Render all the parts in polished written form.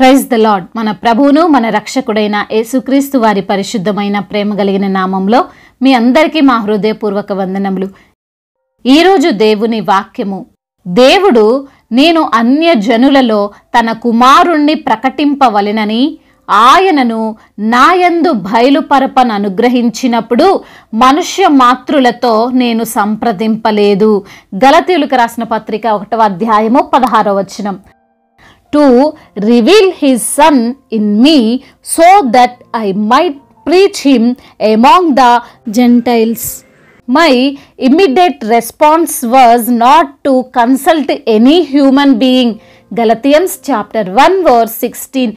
Praise the lord. మన ప్రభువును మన రక్షకుడైన యేసుక్రీస్తు వారి పరిశుద్ధమైన ప్రేమ కలిగిన నామంలో మీ అందరికీ మా హృదయపూర్వక వందనములు. ఈరోజు దేవుని వాక్యము, దేవుడు నేను అన్య జనులలో తన కుమారుణ్ణి ప్రకటింపవలెనని ఆయనను నాయందు బయలుపరపను అనుగ్రహించినప్పుడు మనుష్య మాతృలతో నేను సంప్రదింపలేదు. గలతీయులకు రాసిన పత్రిక 1వ అధ్యాయము 16వ వచనం. To reveal his son in me so that I might preach him among the Gentiles. My immediate response was not to consult any human being. Galatians chapter 1 verse 16.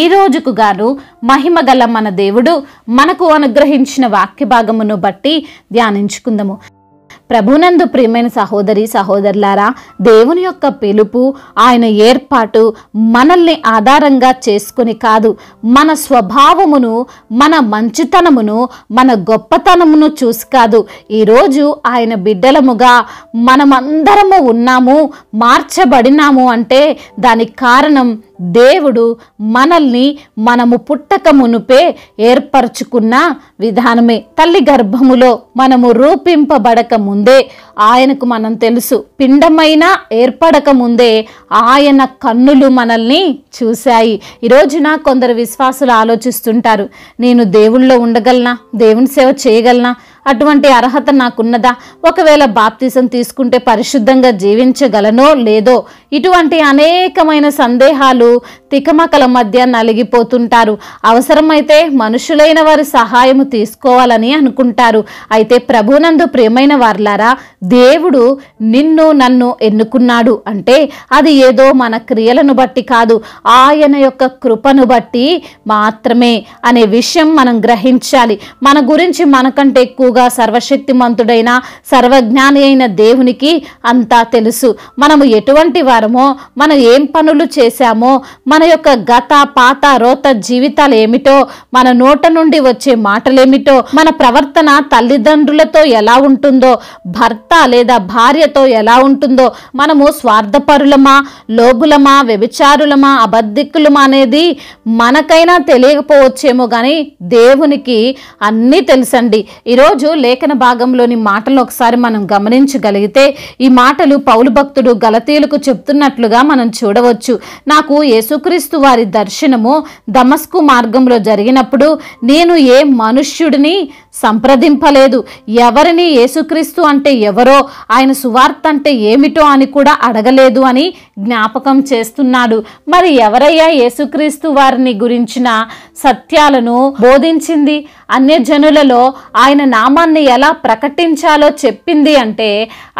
ఈ రోజుకు గాను మహిమ గల మన దేవుడు మనకు అనుగ్రహించిన వాక్య భాగమును బట్టి ధ్యానించుకుందాము. ప్రభునందు ప్రియమైన సహోదరి సహోదరులారా, దేవుని యొక్క పిలుపు, ఆయన ఏర్పాటు మనల్ని ఆధారంగా చేసుకుని కాదు, మన స్వభావమును, మన మంచితనమును, మన గొప్పతనమును చూసి కాదు. ఈరోజు ఆయన బిడ్డలముగా మనమందరము ఉన్నాము, మార్చబడినాము అంటే దానికి కారణం దేవుడు మనల్ని మనము పుట్టక మునుపే ఏర్పరచుకున్న విధానమే. తల్లి గర్భములో మనము రూపింపబడక ముందే ఆయనకు మనం తెలుసు, పిండమైన ఏర్పడక ముందే ఆయన కన్నులు మనల్ని చూశాయి. ఈరోజున కొందరు విశ్వాసులు ఆలోచిస్తుంటారు, నేను దేవుళ్ళో ఉండగలనా, దేవుని సేవ చేయగలనా, అటువంటి అర్హత నాకున్నదా, ఒకవేళ బాప్తిసం తీసుకుంటే పరిశుద్ధంగా జీవించగలనో లేదో, ఇటువంటి అనేకమైన సందేహాలు తికమకల మధ్య నలిగిపోతుంటారు. అవసరమైతే మనుషులైన వారి సహాయము తీసుకోవాలని అనుకుంటారు. అయితే ప్రభునందు ప్రియమైన వారులారా, దేవుడు నిన్ను నన్ను ఎన్నుకున్నాడు అంటే అది ఏదో మన క్రియలను బట్టి కాదు, ఆయన యొక్క కృపను బట్టి మాత్రమే అనే విషయం మనం గ్రహించాలి. మన గురించి మనకంటే ఎక్కువగా సర్వశక్తిమంతుడైన సర్వజ్ఞాని అయిన దేవునికి అంతా తెలుసు. మనము ఎటువంటి వారమో, మనం ఏం పనులు చేశామో, మన యొక్క గత పాత రోత జీవితాలు ఏమిటో, మన నోట నుండి వచ్చే మాటలేమిటో, మన ప్రవర్తన తల్లిదండ్రులతో ఎలా ఉంటుందో, భర్త లేదా భార్యతో ఎలా ఉంటుందో, మనము స్వార్థపరులమా, లోభులమా, వ్యభిచారులమా, అబద్ధికులమా అనేది మనకైనా తెలియకపోవచ్చేమో, కానీ దేవునికి అన్నీ తెలుసండి. ఈరోజు లేఖన భాగంలోని మాటలు ఒకసారి మనం గమనించగలిగితే, ఈ మాటలు పౌలు భక్తుడు గలతీయులకు చెప్తున్నట్లుగా మనం చూడవచ్చు. నాకు యేసుక్రీస్తు వారి దర్శనము దమస్కు మార్గంలో జరిగినప్పుడు నేను ఏ మనుష్యుడిని సంప్రదింపలేదు, ఎవరిని యేసుక్రీస్తు అంటే ఎవరో, ఆయన సువార్త అంటే ఏమిటో అని కూడా అడగలేదు అని జ్ఞాపకం చేస్తున్నాడు. మరి ఎవరయ్యా యేసుక్రీస్తు వారిని గురించిన సత్యాలను బోధించింది, అన్యజనులలో ఆయన నామాన్ని ఎలా ప్రకటించాలో చెప్పింది అంటే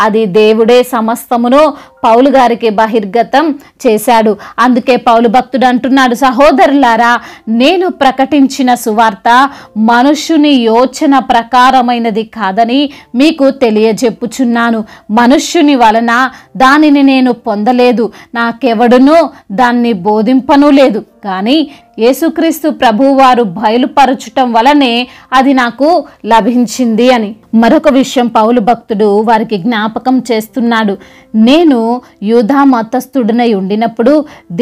అది దేవుడే సమస్తమును పౌలు గారికి బహిర్గతం చేశాడు. అందుకే పౌలు భక్తుడు అంటున్నాడు, సహోదరులారా, నేను ప్రకటించిన సువార్త మనుషుని యోచన ప్రకారమైనది కాదని మీకు తెలియజెప్పుచున్నాను. మనుష్యుని వలన దానిని నేను పొందలేదు, నాకెవడునూ దాన్ని బోధింపనూ లేదు, కానీ యేసుక్రీస్తు ప్రభువు వారు బయలుపరచటం వలనే అది నాకు లభించింది అని. మరొక విషయం పౌలు భక్తుడు వారికి జ్ఞాపకం చేస్తున్నాడు, నేను యూదా మతస్థుడినై ఉండినప్పుడు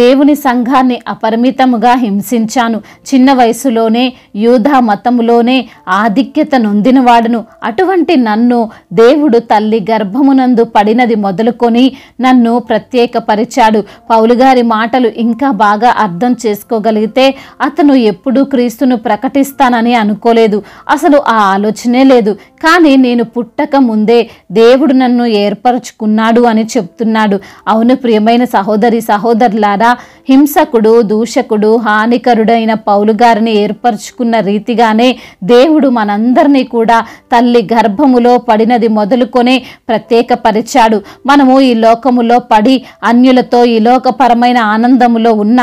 దేవుని సంఘాన్ని అపరిమితముగా హింసించాను, చిన్న వయసులోనే యూదా మతములోనే ఆధిక్యత నొందిన వాడును. అటువంటి నన్ను దేవుడు తల్లి గర్భమునందు పడినది మొదలుకొని నన్ను ప్రత్యేకపరిచాడు. పౌలు గారి మాటలు ఇంకా బాగా అర్థం చేసుకోగలిగితే అతను ఎప్పుడూ క్రీస్తును ప్రకటిస్తానని అనుకోలేదు, అసలు ఆ ఆలోచనే లేదు, కానీ నేను పుట్టక ముందే దేవుడు నన్ను ఏర్పరచుకున్నాడు అని చెప్తున్నాడు. అవును ప్రియమైన సహోదరి సహోదరులారా, హింసకుడు, దూషకుడు, హానికరుడైన పౌలు గారిని ఏర్పరచుకున్న రీతిగానే దేవుడు మనందరినీ కూడా తల్లి గర్భములో పడినది మొదలుకొని ప్రత్యేకపరిచాడు. మనము ఈ లోకములో పడి అన్యులతో ఈ లోకపరమైన ఆనందములో ఉన్న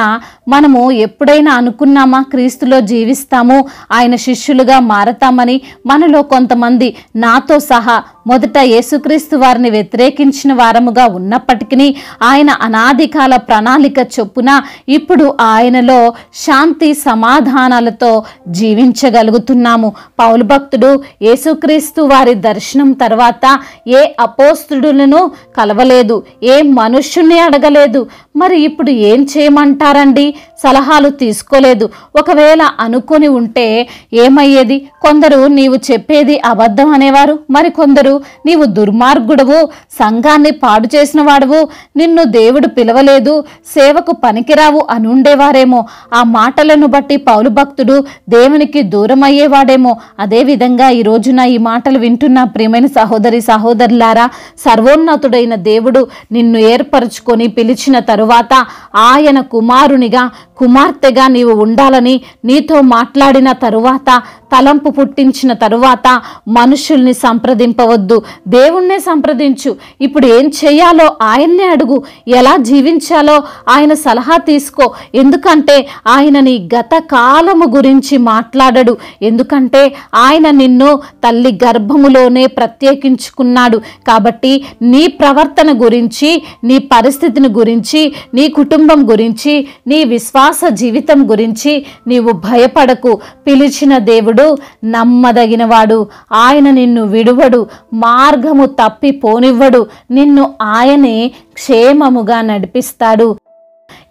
మనము ఎప్పుడైనా అనుకున్నామా క్రీస్తులో జీవిస్తాము, ఆయన శిష్యులుగా మారతామని? మనలో కొంతమంది, నాతో సహా, మొదట యేసుక్రీస్తు వారిని వ్యతిరేకించిన వారముగా ఉన్నప్పటికీ ఆయన అనాదికాల ప్రణాళిక చొప్పున అయినా ఇప్పుడు ఆయనలో శాంతి సమాధానాలతో జీవించగలుగుతున్నాము. పౌలు భక్తుడు యేసుక్రీస్తు వారి దర్శనం తర్వాత ఏ అపోస్తులను కలవలేదు, ఏ మనుష్యుని అడగలేదు. మరి ఇప్పుడు ఏం చేయమంటారండి? సలహాలు తీసుకోలేదు. ఒకవేళ అనుకొని ఉంటే ఏమయ్యేది? కొందరు నీవు చెప్పేది అబద్ధం అనేవారు, మరి కొందరు నీవు దుర్మార్గుడవు, సంఘాన్ని పాడు చేసిన వాడవు, నిన్ను దేవుడు పిలవలేదు, సేవకు పనికిరావు అనుండేవారేమో. ఆ మాటలను బట్టి పౌలు భక్తుడు దేవునికి దూరమయ్యేవాడేమో. అదేవిధంగా ఈ రోజున ఈ మాటలు వింటున్న ప్రియమైన సహోదరి సహోదరులారా, సర్వోన్నతుడైన దేవుడు నిన్ను ఏర్పరచుకొని పిలిచిన తరువాత ఆయన కుమారునిగా కుమార్తెగా నీవు ఉండాలని నీతో మాట్లాడిన తరువాత, తలంపు పుట్టించిన తరువాత మనుషుల్ని సంప్రదింపవద్దు, దేవుణ్ణే సంప్రదించు. ఇప్పుడు ఏం చేయాలో ఆయన్నే అడుగు, ఎలా జీవించాలో ఆయన సలహా తీసుకో. ఎందుకంటే ఆయన నీ గత కాలము గురించి మాట్లాడడు, ఎందుకంటే ఆయన నిన్ను తల్లి గర్భములోనే ప్రత్యేకించుకున్నాడు. కాబట్టి నీ ప్రవర్తన గురించి, నీ పరిస్థితిని గురించి, నీ కుటుంబం గురించి, నీ విశ్వాస జీవితం గురించి నీవు భయపడకు. పిలిచిన దేవుడు నమ్మదగినవాడు, ఆయన నిన్ను విడువడు, మార్గము తప్పిపోనివ్వడు, నిన్ను ఆయనే క్షేమముగా నడిపిస్తాడు.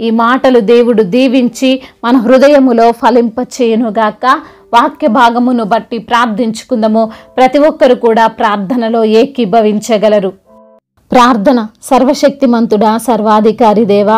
ఈ మాటలు దేవుడు దీవించి మన హృదయములో ఫలింపచేయునుగాక. వాక్య భాగమును బట్టి ప్రార్థించుకుందాము. ప్రతి ఒక్కరు కూడా ప్రార్థనలో ఏకీభవించగలరు. ప్రార్థన. సర్వశక్తిమంతుడా, సర్వాధికారి దేవా,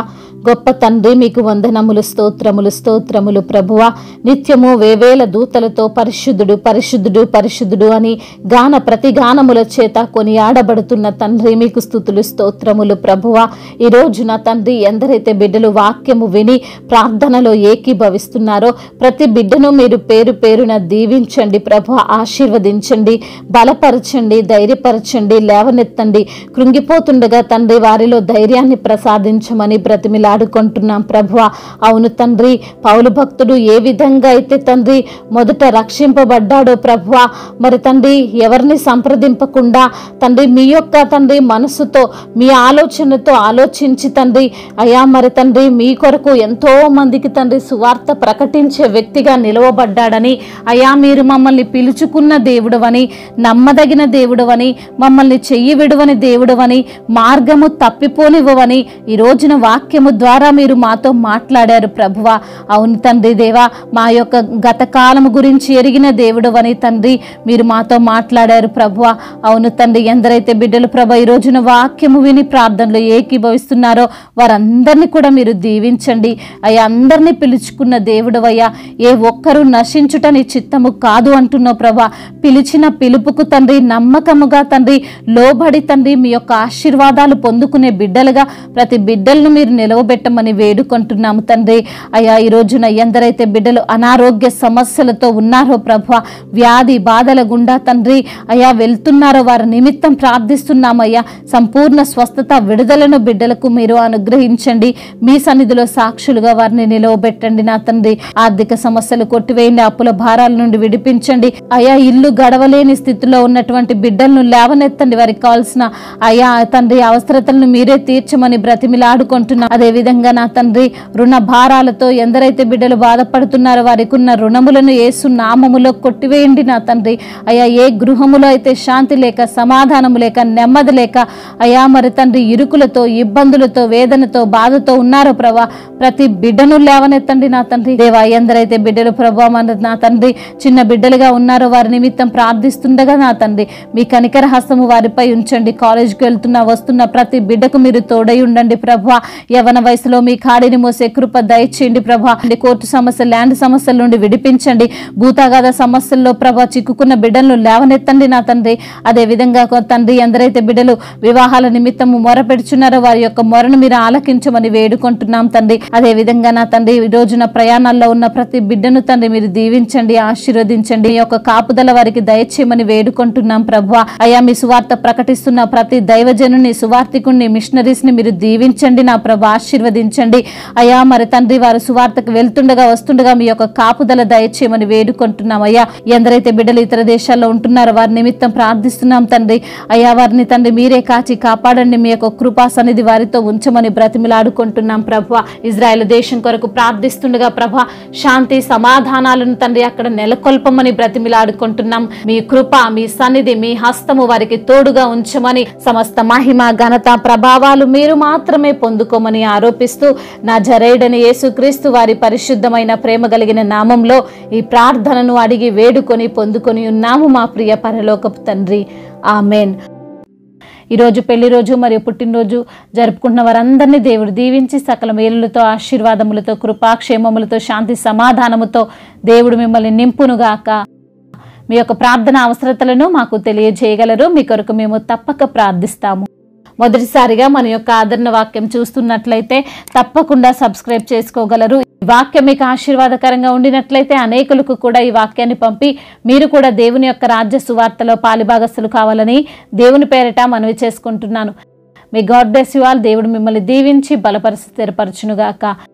గొప్ప తండ్రి, మీకు వందనములు, స్తోత్రములు, స్తోత్రములు ప్రభువా. నిత్యము వేవేల దూతలతో పరిశుద్ధుడు పరిశుద్ధుడు పరిశుద్ధుడు అని గాన ప్రతి గానముల చేత కొని ఆడబడుతున్న తండ్రి మీకు స్తుతులు స్తోత్రములు ప్రభువా. ఈ రోజున తండ్రి ఎందరైతే బిడ్డలు వాక్యము విని ప్రార్థనలో ఏకీభవిస్తున్నారో ప్రతి బిడ్డను మీరు పేరు పేరున దీవించండి ప్రభువా. ఆశీర్వదించండి, బలపరచండి, ధైర్యపరచండి, లేవనెత్తండి. కృంగిపోతుండగా తండ్రి వారిలో ధైర్యాన్ని ప్రసాదించమని బ్రతిమిలా ఆడుకుంటున్నాం ప్రభువా. అవును తండ్రి, పౌలు భక్తుడు ఏ విధంగా అయితే తండ్రి మొదట రక్షింపబడ్డాడో ప్రభువా, మరి తండ్రి ఎవరిని సంప్రదింపకుండా తండ్రి మీ యొక్క తండ్రి మనసుతో మీ ఆలోచనతో ఆలోచించి తండ్రి అయ్యా మరి తండ్రి మీ కొరకు ఎంతో మందికి తండ్రి సువార్త ప్రకటించే వ్యక్తిగా నిలవబడ్డాడని అయ్యా మీరు మమ్మల్ని పిలుచుకున్న దేవుడవని, నమ్మదగిన దేవుడవని, మమ్మల్ని చెయ్యి విడువని దేవుడవని, మార్గము తప్పిపోనివ్వవని ఈ రోజున వాక్యము ద్వారా మీరు మాతో మాట్లాడారు ప్రభువా. అవును తండ్రి దేవా, మా యొక్క గత కాలము గురించి ఎరిగిన దేవుడు అని తండ్రి మీరు మాతో మాట్లాడారు ప్రభువా. అవును తండ్రి, ఎందరైతే బిడ్డలు ప్రభా ఈ రోజున వాక్యము విని ప్రార్థనలో ఏకీభవిస్తున్నారో వారందరినీ కూడా మీరు దీవించండి అయ్యా. అందరినీ పిలుచుకున్న దేవుడు అయ్యా, ఏ ఒక్కరూ నశించుట నీ చిత్తము కాదు అంటున్నావు ప్రభా. పిలిచిన పిలుపుకు తండ్రి నమ్మకముగా తండ్రి లోబడి తండ్రి మీ యొక్క ఆశీర్వాదాలు పొందుకునే బిడ్డలుగా ప్రతి బిడ్డలను మీరు నిలవబెట్టమని వేడుకుంటున్నాము తండ్రి అయ్యా. ఈ రోజున ఎందరైతే బిడ్డలు అనారోగ్య సమస్యలతో ఉన్నారో ప్రభువా, వ్యాధి బాధల గుండా తండ్రి అయ్యా వెళ్తున్నారో వారి నిమిత్తం ప్రార్థిస్తున్నామయ్యా. సంపూర్ణ స్వస్థత విడుదలను బిడ్డలకు మీరు అనుగ్రహించండి, మీ సన్నిధిలో సాక్షులుగా వారిని నిలవబెట్టండి నా తండ్రి. ఆర్థిక సమస్యలు కొట్టివేయండి, అప్పుల భారాల నుండి విడిపించండి అయ్యా. ఇల్లు గడవలేని స్థితిలో ఉన్నటువంటి బిడ్డలను లేవనెత్తండి, వారికి కావాల్సిన అయ్యా తండ్రి అవసరతలను మీరే తీర్చమని బ్రతిమిలాడుకుంటున్నాం. అదేవిధంగా నా తండ్రి రుణ భారాలతో ఎందరైతే బిడ్డలు బాధపడుతున్నారో వారికి ఉన్న రుణములను యేసు నామములో కొట్టివేయండి నా తండ్రి అయ్యా. ఏ గృహములో అయితే శాంతి లేక, సమాధానము లేక, నెమ్మది లేక అయ్యా మరి తండ్రి ఇరుకులతో, ఇబ్బందులతో, వేదనతో, బాధతో ఉన్నారో ప్రభా ప్రతి బిడ్డను లేవనెత్తండి నా తండ్రి దేవా. ఎందరైతే బిడ్డలు ప్రభా నా తండ్రి చిన్న బిడ్డలుగా ఉన్నారో వారి నిమిత్తం ప్రార్థిస్తుండగా నా తండ్రి మీ కనికర హస్తము వారిపై ఉంచండి. కాలేజీకి వెళ్తున్న వస్తున్న ప్రతి బిడ్డకు మీరు తోడై ఉండండి ప్రభా. యవన వయసులో మీ కాడిని మోసే కృప దయచేయండి ప్రభా. కోర్టు సమస్య, ల్యాండ్ సమస్యల నుండి విడిపించండి. భూతాగాధ సమస్యల్లో ప్రభా చిక్కుకున్న బిడ్డలను లేవనెత్తండి నా తండ్రి. అదేవిధంగా తండ్రి ఎందరైతే బిడ్డలు వివాహాల నిమిత్తం మొర పెడుచున్నారో వారి యొక్క మొరను మీరు ఆలకించమని వేడుకుంటున్నాం తండ్రి. అదేవిధంగా నా తండ్రి ఈ రోజున ప్రయాణాల్లో ఉన్న ప్రతి బిడ్డను తండ్రి మీరు దీవించండి, ఆశీర్వదించండి, ఈ యొక్క కాపుదల వారికి దయచేయమని వేడుకుంటున్నాం ప్రభా అయ్యా. మీ సువార్త ప్రకటిస్తున్న ప్రతి దైవజనుని, సువార్థికుణ్ణి, మిషనరీస్ ని మీరు దీవించండి నా ప్రభా. ఆశీర్వదించండి. అయ్యా మరి తండ్రి వారు సువార్తకు వెళ్తుండగా వస్తుండగా మీ యొక్క కాపుదల దయచేయమని వేడుకుంటున్నామయ్యా. ఎందరైతే బిడ్డలు ఇతర దేశాల్లో ఉంటున్నారో వారి నిమిత్తం ప్రార్థిస్తున్నాం తండ్రి. అయ్యా వారిని తండ్రి మీరే కాచి కాపాడండి, మీ యొక్క కృపా సన్నిధి వారితో ఉంచమని బ్రతిమిలాడుకుంటున్నాం ప్రభా. ఇజ్రాయెల్ దేశం కొరకు ప్రార్థిస్తుండగా ప్రభా శాంతి సమాధానాలను తండ్రి అక్కడ నెలకొల్పమని బ్రతిమిలాడుకుంటున్నాం. మీ కృప మీ సన్నిధి మీ హస్తము వారికి తోడుగా ఉంచమని, సమస్త మహిమ ఘనత ప్రభావాలు మీరు మాత్రమే పొందుకోమని ఆరోపిస్తూ నా జరేడని యేసుక్రీస్తు వారి పరిశుద్ధమైన ప్రేమ కలిగిన నామంలో ఈ ప్రార్థనను అడిగి వేడుకొని పొందుకొని ఉన్నాము మా ప్రియ పరలోకపు తండ్రి, ఆమెన్. ఈరోజు పెళ్లి రోజు మరియు పుట్టినరోజు జరుపుకున్న వారందరినీ దేవుడు దీవించి సకల మేలులతో ఆశీర్వాదములతో కృపాక్షేమములతో శాంతి సమాధానముతో దేవుడు మిమ్మల్ని నింపునుగాక. మీ యొక్క ప్రార్థన అవసరతలను మాకు తెలియజేయగలరు, మీ కొరకు మేము తప్పక ప్రార్థిస్తాము. మొదటిసారిగా మన యొక్క ఆదరణ వాక్యం చూస్తున్నట్లయితే తప్పకుండా సబ్స్క్రైబ్ చేసుకోగలరు. ఈ వాక్యం మీకు ఆశీర్వాదకరంగా ఉండినట్లయితే అనేకులకు కూడా ఈ వాక్యాన్ని పంపి మీరు కూడా దేవుని యొక్క రాజ్య సువార్తలో పాలిభాగస్తులు కావాలని దేవుని పేరిట మనవి చేసుకుంటున్నాను. మీ గాడ్ బ్లెస్ యు ఆల్. దేవుడు మిమ్మల్ని దీవించి బలపరిచి స్థిరపరచునుగాక.